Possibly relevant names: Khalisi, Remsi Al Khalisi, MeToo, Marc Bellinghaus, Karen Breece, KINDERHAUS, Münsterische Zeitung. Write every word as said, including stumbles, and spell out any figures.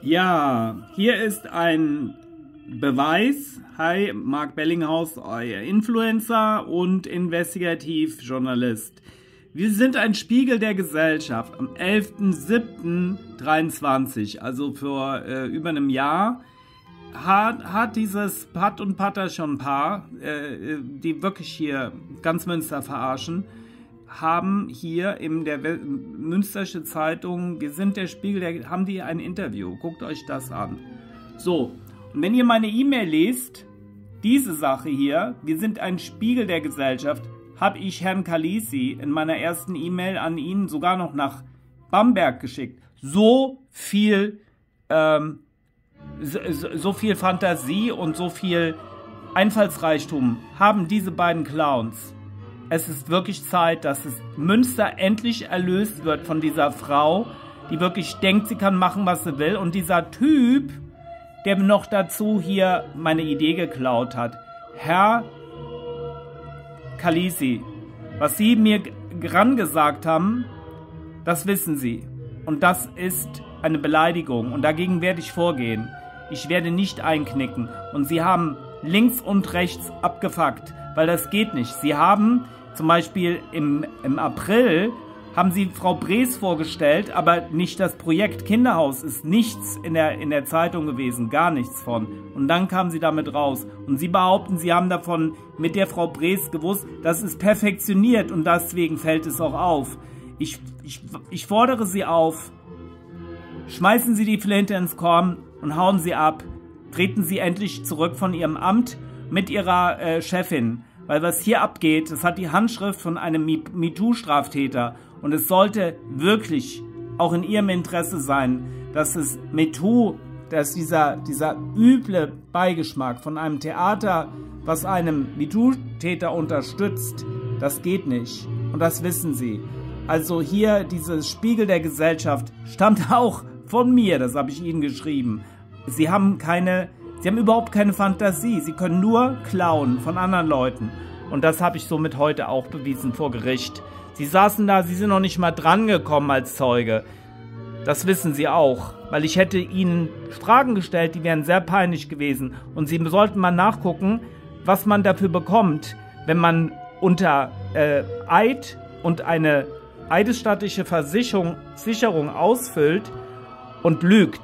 Ja, hier ist ein Beweis. Hi, Marc Bellinghaus, euer Influencer und Investigativjournalist. Wir sind ein Spiegel der Gesellschaft. Am elften siebten dreiundzwanzig, also vor äh, über einem Jahr, hat, hat dieses Patt und Patter schon Paar, äh, die wirklich hier ganz Münster verarschen, haben hier in der Münsterische Zeitung, wir sind der Spiegel, der, haben die ein Interview. Guckt euch das an. So, und wenn ihr meine E-Mail lest, diese Sache hier, wir sind ein Spiegel der Gesellschaft, habe ich Herrn Khalisi in meiner ersten E-Mail an ihn sogar noch nach Bamberg geschickt. So viel, ähm, so, so viel Fantasie und so viel Einfallsreichtum haben diese beiden Clowns. Es ist wirklich Zeit, dass es Münster endlich erlöst wird von dieser Frau, die wirklich denkt, sie kann machen, was sie will. Und dieser Typ, der noch dazu hier meine Idee geklaut hat. Herr Khalisi, was Sie mir rangesagt haben, das wissen Sie. Und das ist eine Beleidigung. Und dagegen werde ich vorgehen. Ich werde nicht einknicken. Und Sie haben links und rechts abgefuckt, weil das geht nicht. Sie haben zum Beispiel im, im April haben Sie Frau Breece vorgestellt, aber nicht das Projekt Kinderhaus. Ist nichts in der, in der Zeitung gewesen, gar nichts von. Und dann kamen Sie damit raus. Und Sie behaupten, Sie haben davon mit der Frau Breece gewusst, das ist perfektioniert und deswegen fällt es auch auf. Ich, ich, ich fordere Sie auf, schmeißen Sie die Flinte ins Korn und hauen Sie ab. Treten Sie endlich zurück von Ihrem Amt mit Ihrer äh, Chefin. Weil was hier abgeht, das hat die Handschrift von einem MeToo-Straftäter. Und es sollte wirklich auch in ihrem Interesse sein, dass es MeToo, dass dieser, dieser üble Beigeschmack von einem Theater, was einem MeToo-Täter unterstützt, das geht nicht. Und das wissen Sie. Also hier, dieses Spiegel der Gesellschaft stammt auch von mir, das habe ich Ihnen geschrieben. Sie haben keine... Sie haben überhaupt keine Fantasie. Sie können nur klauen von anderen Leuten. Und das habe ich somit heute auch bewiesen vor Gericht. Sie saßen da, Sie sind noch nicht mal drangekommen als Zeuge. Das wissen Sie auch. Weil ich hätte Ihnen Fragen gestellt, die wären sehr peinlich gewesen. Und Sie sollten mal nachgucken, was man dafür bekommt, wenn man unter äh, Eid und eine eidesstattliche Versicherung Sicherung ausfüllt und lügt.